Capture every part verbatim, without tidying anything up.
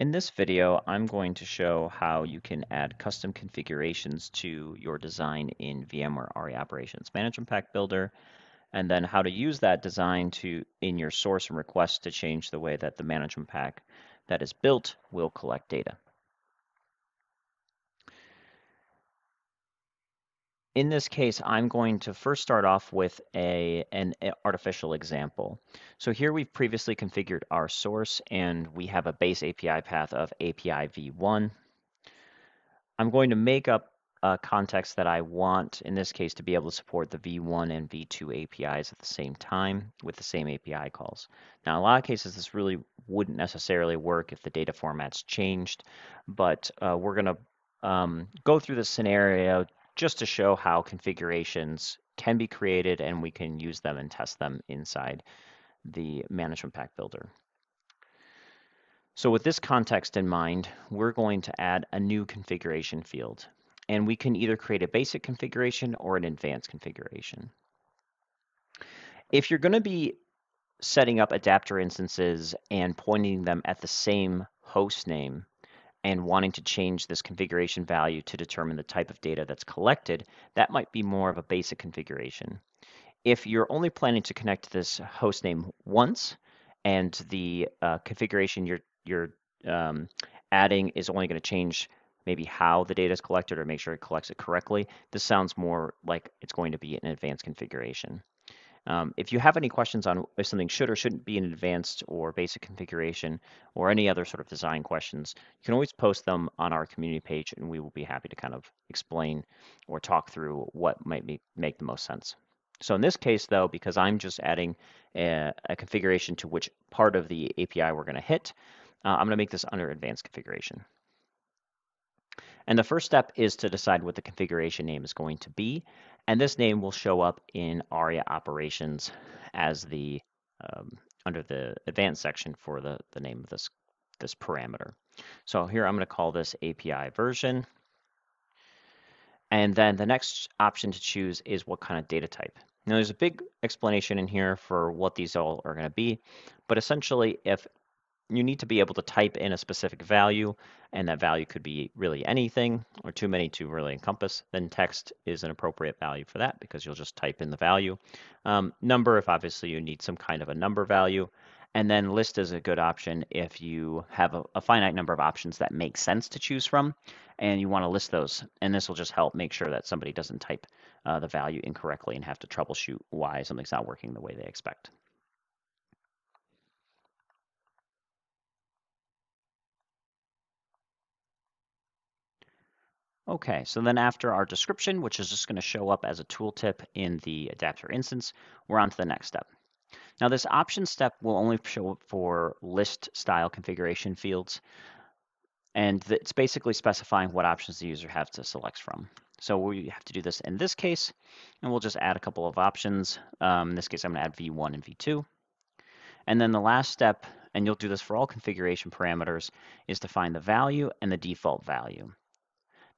In this video, I'm going to show how you can add custom configurations to your design in VMware Aria Operations Management Pack Builder, and then how to use that design to in your source and request to change the way that the management pack that is built will collect data. In this case, I'm going to first start off with a, an artificial example. So here we've previously configured our source and we have a base A P I path of A P I v one. I'm going to make up a context that I want, in this case, to be able to support the v one and v two A P Is at the same time with the same A P I calls. Now, in a lot of cases, this really wouldn't necessarily work if the data format's changed, but uh, we're going to um, go through this scenario just to show how configurations can be created and we can use them and test them inside the Management Pack Builder. So with this context in mind, we're going to add a new configuration field. And we can either create a basic configuration or an advanced configuration. If you're going to be setting up adapter instances and pointing them at the same host name, and wanting to change this configuration value to determine the type of data that's collected, that might be more of a basic configuration. If you're only planning to connect this host name once and the uh, configuration you're, you're um, adding is only going to change maybe how the data is collected or make sure it collects it correctly, this sounds more like it's going to be an advanced configuration. Um, if you have any questions on if something should or shouldn't be an advanced or basic configuration or any other sort of design questions, you can always post them on our community page and we will be happy to kind of explain or talk through what might be, make the most sense. So in this case, though, because I'm just adding a, a configuration to which part of the A P I we're going to hit, uh, I'm going to make this under advanced configuration. And the first step is to decide what the configuration name is going to be. And this name will show up in Aria Operations as the um, under the advanced section for the, the name of this, this parameter. So here I'm going to call this A P I version. And then the next option to choose is what kind of data type. Now there's a big explanation in here for what these all are going to be, but essentially if you need to be able to type in a specific value, and that value could be really anything or too many to really encompass, then text is an appropriate value for that because you'll just type in the value. Um, number, if obviously you need some kind of a number value, and then list is a good option if you have a, a finite number of options that make sense to choose from, and you want to list those. And this will just help make sure that somebody doesn't type uh, the value incorrectly and have to troubleshoot why something's not working the way they expect. Okay, so then after our description, which is just going to show up as a tooltip in the adapter instance, we're on to the next step. Now this option step will only show up for list style configuration fields, and it's basically specifying what options the user has to select from. So we have to do this in this case, and we'll just add a couple of options. Um, in this case, I'm going to add v one and v two. And then the last step, and you'll do this for all configuration parameters, is to find the value and the default value.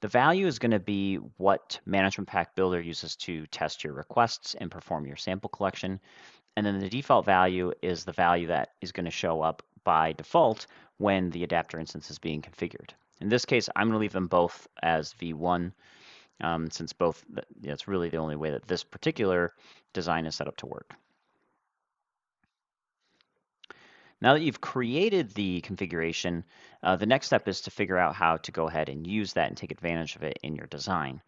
The value is going to be what Management Pack Builder uses to test your requests and perform your sample collection. And then the default value is the value that is going to show up by default when the adapter instance is being configured. In this case, I'm going to leave them both as v one, um, since both, you know, it's really the only way that this particular design is set up to work. Now that you've created the configuration, uh, the next step is to figure out how to go ahead and use that and take advantage of it in your design.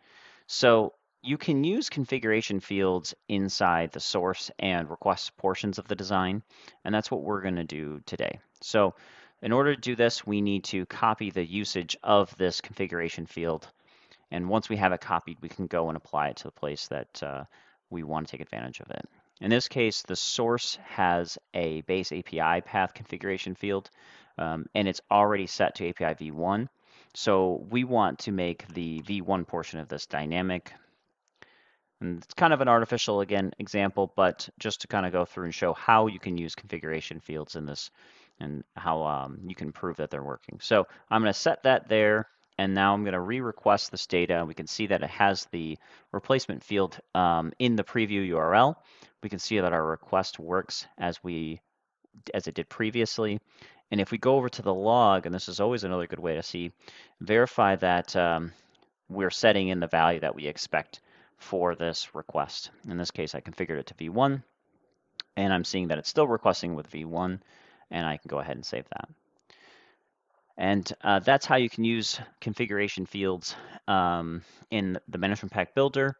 So you can use configuration fields inside the source and request portions of the design, and that's what we're going to do today. So in order to do this, we need to copy the usage of this configuration field, and once we have it copied, we can go and apply it to the place that uh, we want to take advantage of it. In this case, the source has a base A P I path configuration field, um, and it's already set to A P I v one. So we want to make the v one portion of this dynamic. And it's kind of an artificial, again, example, but just to kind of go through and show how you can use configuration fields in this and how um, you can prove that they're working. So I'm going to set that there. And now I'm going to re-request this data. We can see that it has the replacement field um, in the preview U R L. We can see that our request works as we as it did previously. And if we go over to the log, and this is always another good way to see, verify that um, we're setting in the value that we expect for this request. In this case, I configured it to v one, and I'm seeing that it's still requesting with v one, and I can go ahead and save that. And uh, that's how you can use configuration fields um, in the Management Pack Builder.